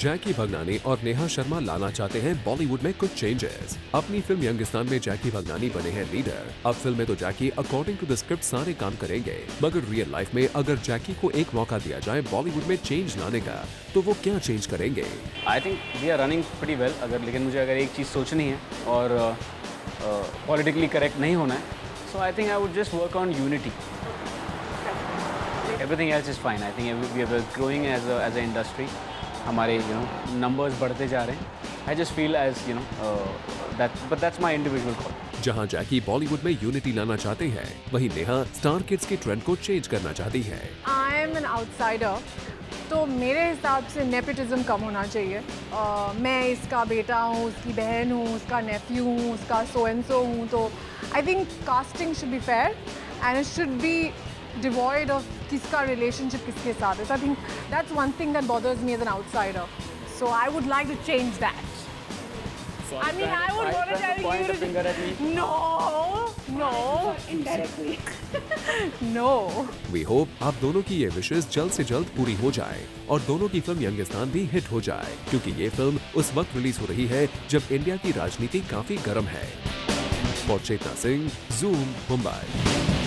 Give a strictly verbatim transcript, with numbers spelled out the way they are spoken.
जैकी भगनानी और नेहा शर्मा लाना चाहते हैं बॉलीवुड में कुछ चेंजेस। अपनी फिल्म यंगिस्तान में जैकी भगनानी बने हैं लीडर। अब फिल्म में तो जैकी अकॉर्डिंग टू द स्क्रिप्ट सारे काम करेंगे, मगर रियल लाइफ में अगर जैकी को एक मौका दिया जाए बॉलीवुड में चेंज लाने का, तो वो क्या चेंज करेंगे? I think we are running pretty well. अगर लेकिन मुझे अगर एक चीज सोचनी है और पॉलिटिकली करेक्ट नहीं होना है, so I think I would just work on unity. Everything else is fine. I think we are growing as as a industry. हमारे यू नो नंबर्स बढ़ते जा रहे हैं। I just feel as you know that, but that's my individual call. जहां Jackie Bollywood में unity लाना चाहते हैं, वहीं नेहा स्टार किड्स के ट्रेंड को चेंज करना चाहती है। आई एम एन आउटसाइडर, तो मेरे हिसाब से नेपोटिज्म कम होना चाहिए। uh, मैं इसका बेटा हूँ, उसकी बहन हूँ, उसका नेफ्यू हूँ, उसका सो एंड सो हूँ, तो I think casting should be fair and it should be devoid of किसका relationship किसके साथ है। So I think that's one thing that bothers me as an outsider. So I would like to change that. So I mean, I would want to tell you. Point the finger at me. No, no, indirectly. No. We hope आप दोनों की ये विशेष जल्द से जल्द पूरी हो जाए और दोनों की फिल्म यंगिस्तान भी हिट हो जाए, क्योंकि ये फिल्म उस वक्त रिलीज हो रही है जब इंडिया की राजनीति काफी गर्म है। चेतना सिंह, Zoom, मुंबई।